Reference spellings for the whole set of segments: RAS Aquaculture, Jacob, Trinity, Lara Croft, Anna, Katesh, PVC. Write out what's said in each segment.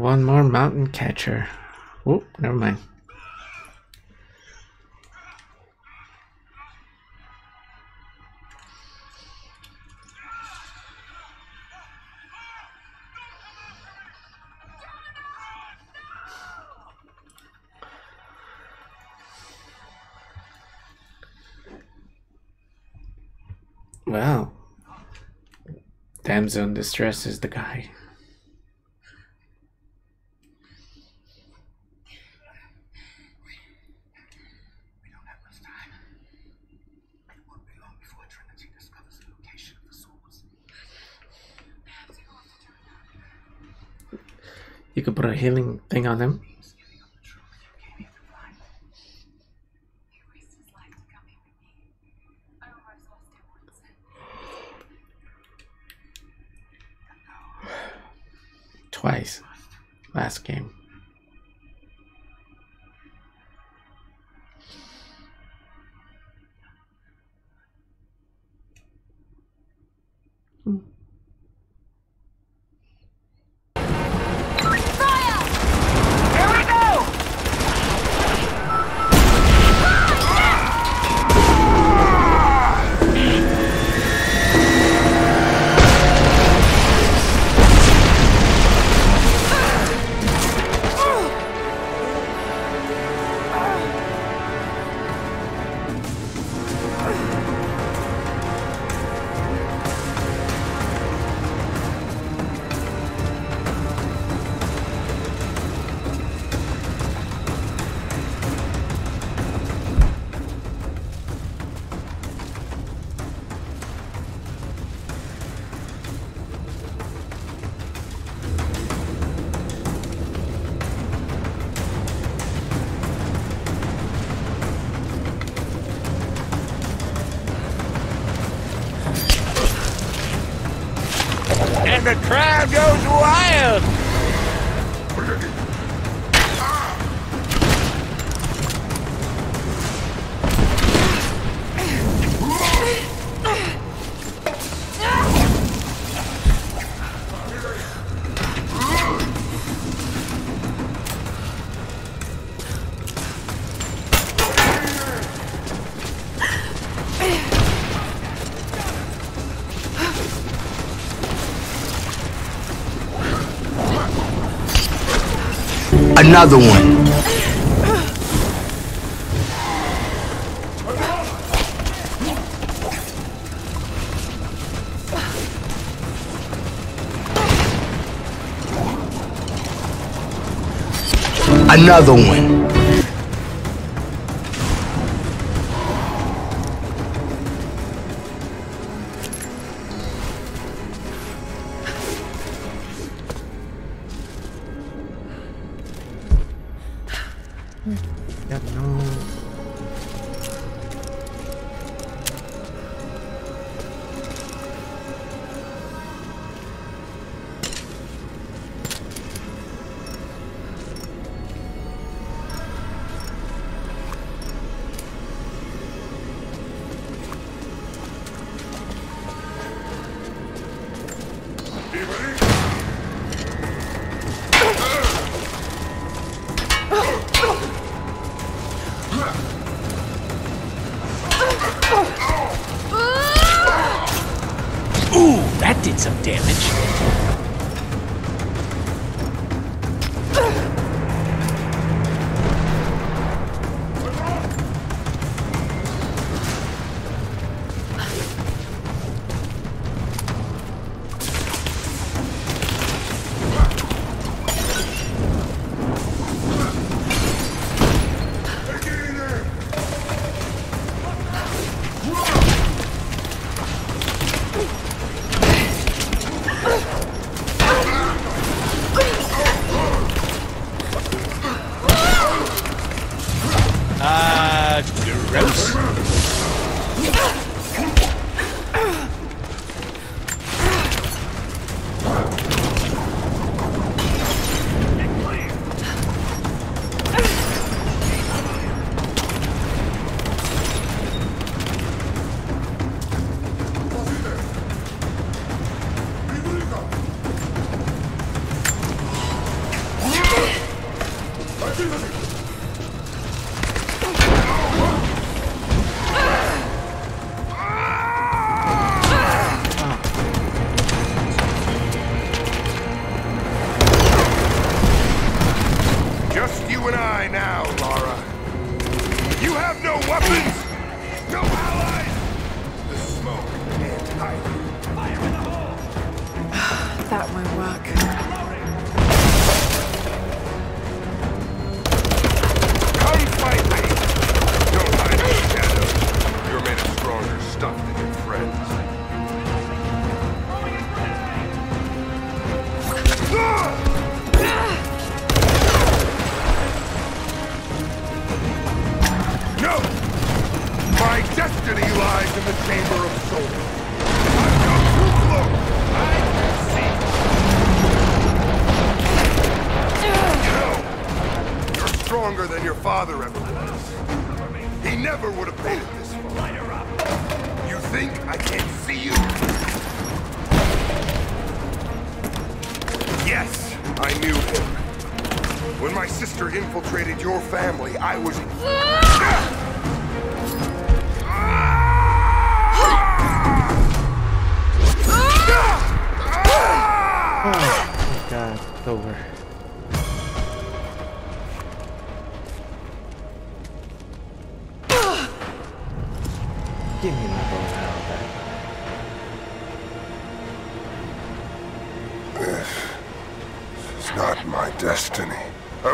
One more mountain catcher. Oh, never mind. Wow. Damsel in distress is the guy. We don't have much time. It won't be long before Trinity discovers the location of the source. They have to go after Trinity. You could put a healing thing on him. Twice last game. The crowd goes wild! Another one. Another one.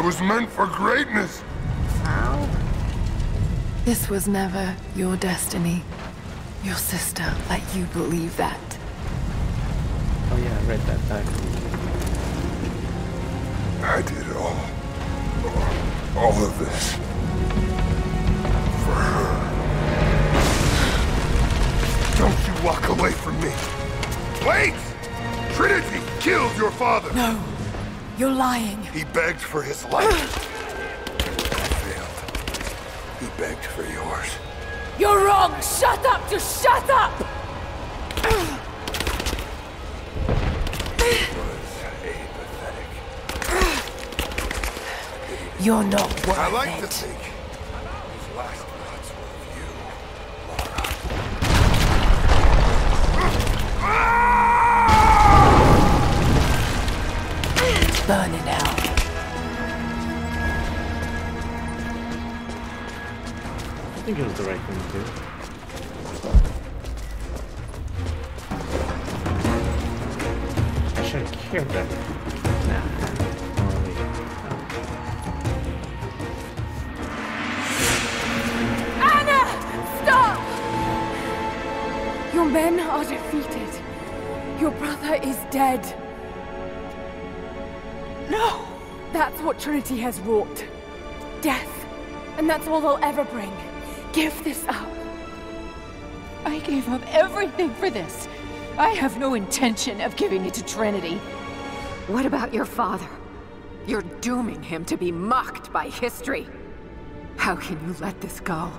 Was meant for greatness. Ow. This was never your destiny. Your sister let you believe that. Oh yeah, I read that back. I did all of this for her. Don't you walk away from me. Wait! Trinity killed your father. No. You're lying. He begged for his life. I failed. He begged for yours. You're wrong! Shut up! Just shut up! It was pathetic. You're not worth it. I like to think his last words were you, Lara. Burn it out. I think it was the right thing to do. I should have cared better. Nah. Anna! Stop! Your men are defeated. Your brother is dead. No! That's what Trinity has wrought. Death. And that's all they'll ever bring. Give this up. I gave up everything for this. I have no intention of giving it to Trinity. What about your father? You're dooming him to be mocked by history. How can you let this go?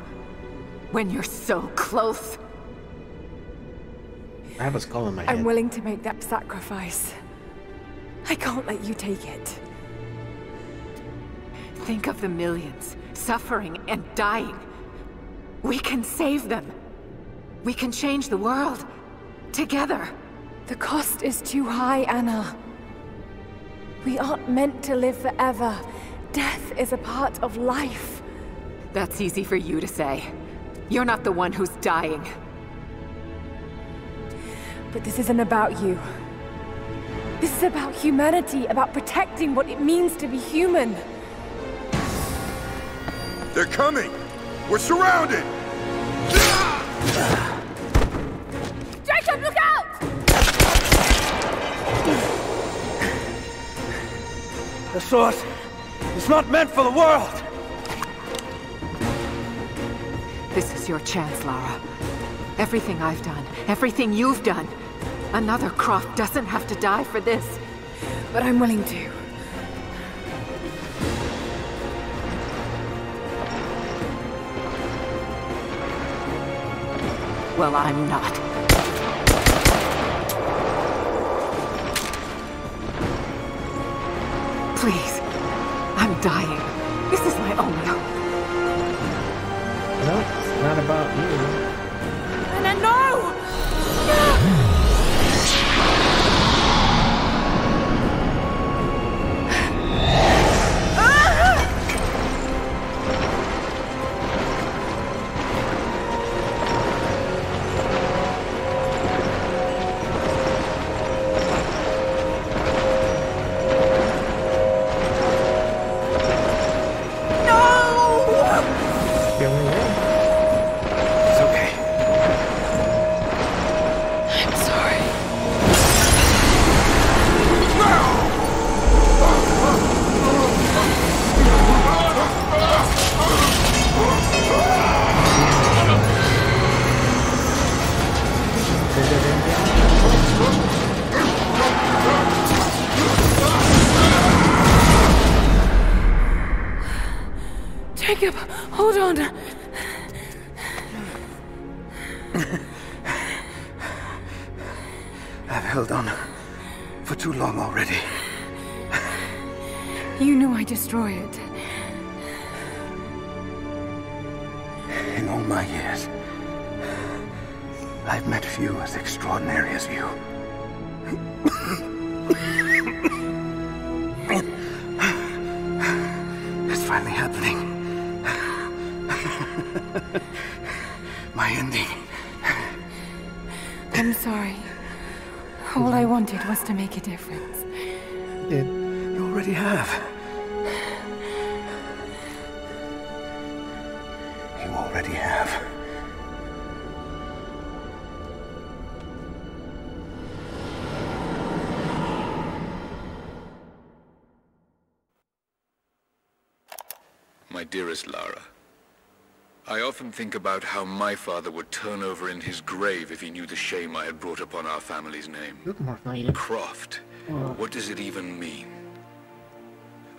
When you're so close? I have a skull in my head. I'm willing to make that sacrifice. I can't let you take it. Think of the millions, suffering and dying. We can save them. We can change the world. Together. The cost is too high, Anna. We aren't meant to live forever. Death is a part of life. That's easy for you to say. You're not the one who's dying. But this isn't about you. This is about humanity, about protecting what it means to be human. They're coming! We're surrounded! Jacob, look out! The sword is not meant for the world! This is your chance, Lara. Everything I've done, everything you've done. Another Croft doesn't have to die for this. But I'm willing to. Well, I'm not. Please. I'm dying. This is my own house. No, it's not about you. Anna, no! Jacob, hold on. I've held on for too long already. You knew I'd destroy it. In all my years, I've met few as extraordinary as you. It's finally happening. My ending. I'm sorry. All I wanted was to make a difference. You already have. You already have. My dearest Lara. I often think about how my father would turn over in his grave if he knew the shame I had brought upon our family's name. Croft. What does it even mean?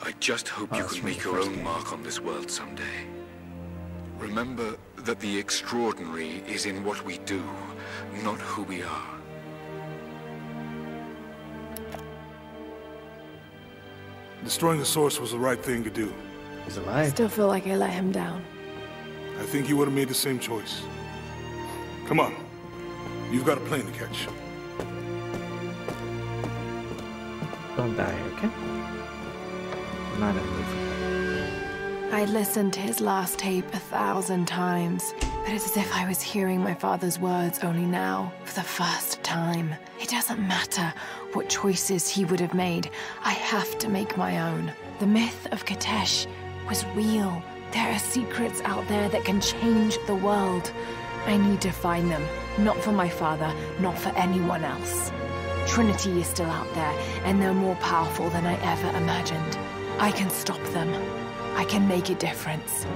I just hope you can make your own mark on this world someday. Remember that the extraordinary is in what we do, not who we are. Destroying the source was the right thing to do. I still feel like I let him down. I think you would have made the same choice. Come on. You've got a plane to catch. Don't die, okay? Not a movie. I listened to his last tape 1,000 times, but it's as if I was hearing my father's words only now, for the first time. It doesn't matter what choices he would have made. I have to make my own. The myth of Katesh was real. There are secrets out there that can change the world. I need to find them. Not for my father, not for anyone else. Trinity is still out there, and they're more powerful than I ever imagined. I can stop them. I can make a difference.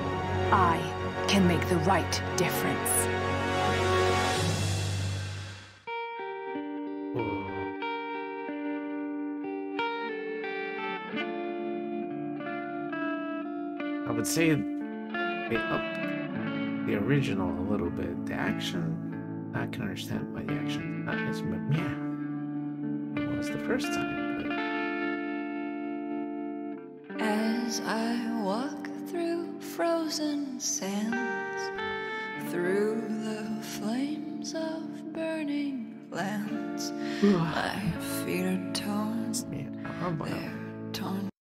I can make the right difference. I would say they upped the original a little bit. The action, I can understand why the action is not as much. It was the first time, but... As I walk through frozen sands, through the flames of burning lands, my feet are torn. Man, I'm